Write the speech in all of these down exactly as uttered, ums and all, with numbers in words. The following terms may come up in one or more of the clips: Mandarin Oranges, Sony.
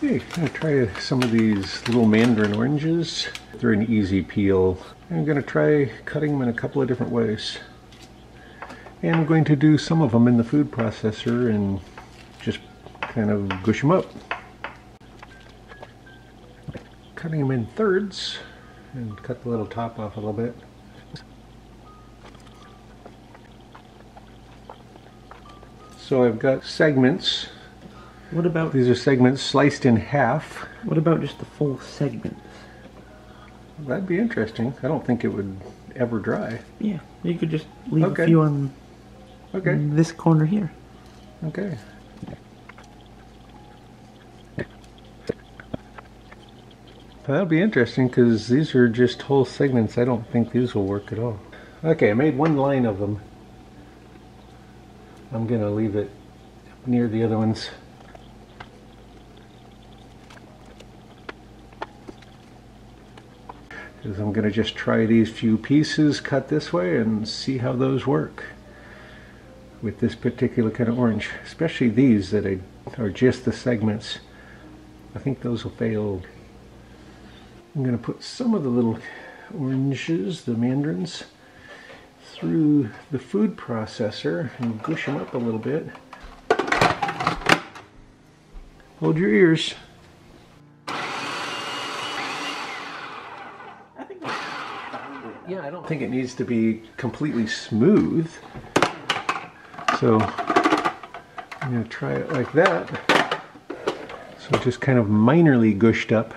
Hey, I'm going to try some of these little mandarin oranges. They're an easy peel. I'm going to try cutting them in a couple of different ways. And I'm going to do some of them in the food processor and just kind of gush them up. Cutting them in thirds and cut the little top off a little bit. So I've got segments. What about these are segments sliced in half? What about just the full segments? That'd be interesting. I don't think it would ever dry. Yeah, you could just leave okay. a few on, okay. on this corner here. Okay. That'll be interesting because these are just whole segments. I don't think these will work at all. Okay, I made one line of them. I'm going to leave it near the other ones. Because I'm going to just try these few pieces cut this way and see how those work with this particular kind of orange. Especially these that are just the segments. I think those will fail. I'm going to put some of the little oranges, the mandarins, through the food processor and gush them up a little bit. Hold your ears. I think yeah, I don't think it needs to be completely smooth. So I'm going to try it like that. So just kind of minorly gushed up.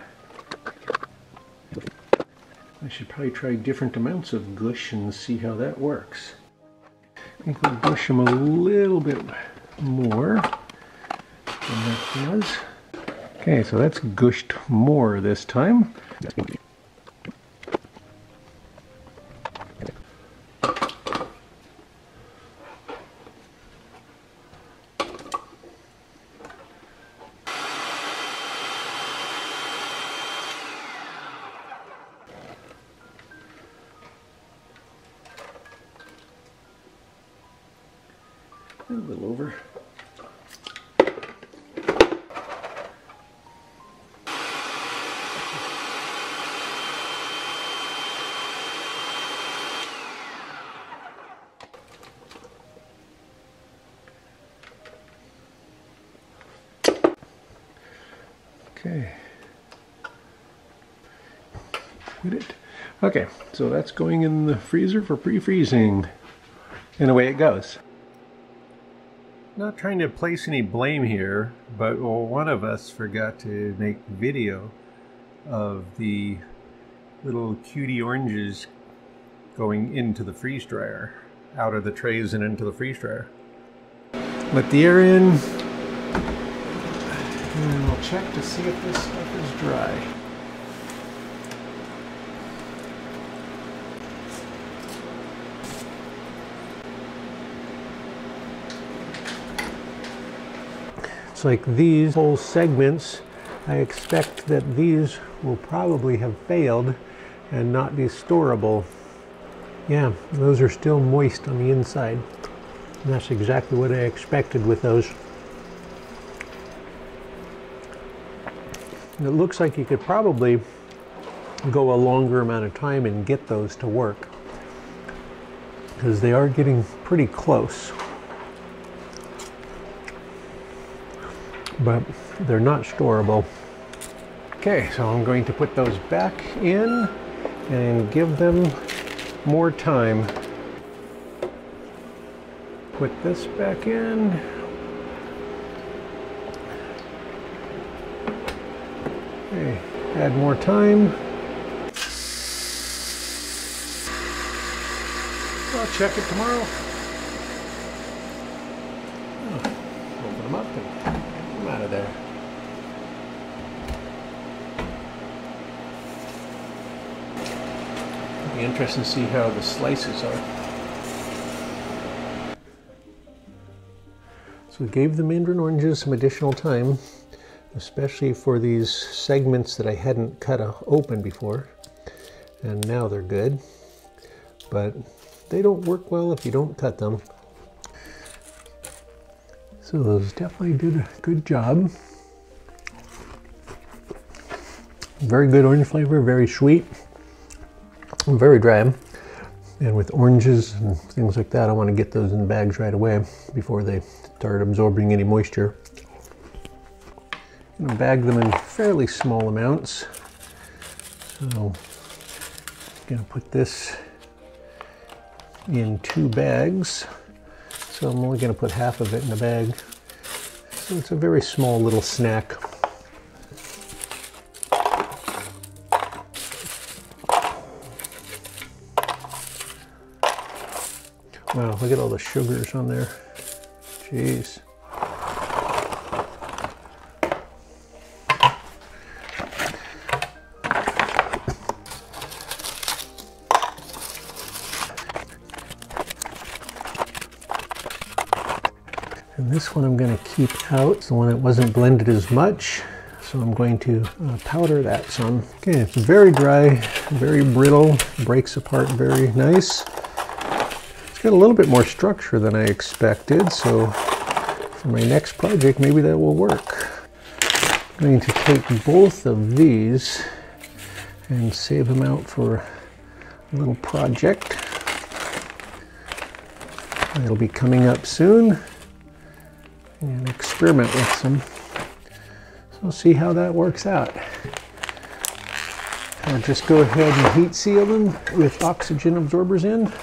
I should probably try different amounts of gush and see how that works. I think we'll gush them a little bit more than that was. Okay, so that's gushed more this time. A little over. Okay. With it. Okay, so that's going in the freezer for pre-freezing. And away it goes. Not trying to place any blame here, but well, one of us forgot to make video of the little cutie oranges going into the freeze dryer, out of the trays and into the freeze dryer. Let the air in, and we'll check to see if this stuff is dry. Like these whole segments, I expect that these will probably have failed and not be storable. Yeah, those are still moist on the inside. And that's exactly what I expected with those. And it looks like you could probably go a longer amount of time and get those to work because they are getting pretty close. But they're not storable. Okay, so I'm going to put those back in and give them more time. Put this back in. Okay, add more time. I'll check it tomorrow. Oh, open them up and out of there. It'll be interesting to see how the slices are. So we gave the mandarin oranges some additional time, especially for these segments that I hadn't cut open before, and now they're good, but they don't work well if you don't cut them. So those definitely did a good job. Very good orange flavor, very sweet, very dry. And with oranges and things like that, I want to get those in the bags right away before they start absorbing any moisture. And I bag them in fairly small amounts. So I'm going to put this in two bags. So I'm only going to put half of it in a bag. So it's a very small little snack. Wow, look at all the sugars on there. Jeez. And this one I'm going to keep out. It's the one that wasn't blended as much. So I'm going to uh, powder that some. Okay, it's very dry, very brittle, breaks apart very nice. Got a little bit more structure than I expected, so for my next project maybe that will work. I'm going to take both of these and save them out for a little project. It'll be coming up soon, and experiment with some. So see how that works out. I'll just go ahead and heat seal them with oxygen absorbers in.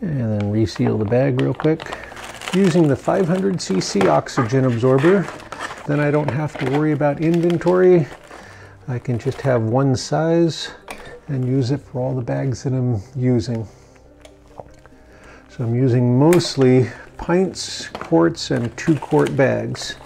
And then reseal the bag real quick. Using the five hundred C C oxygen absorber, then I don't have to worry about inventory. I can just have one size and use it for all the bags that I'm using. So I'm using mostly pints, quarts, and two quart bags.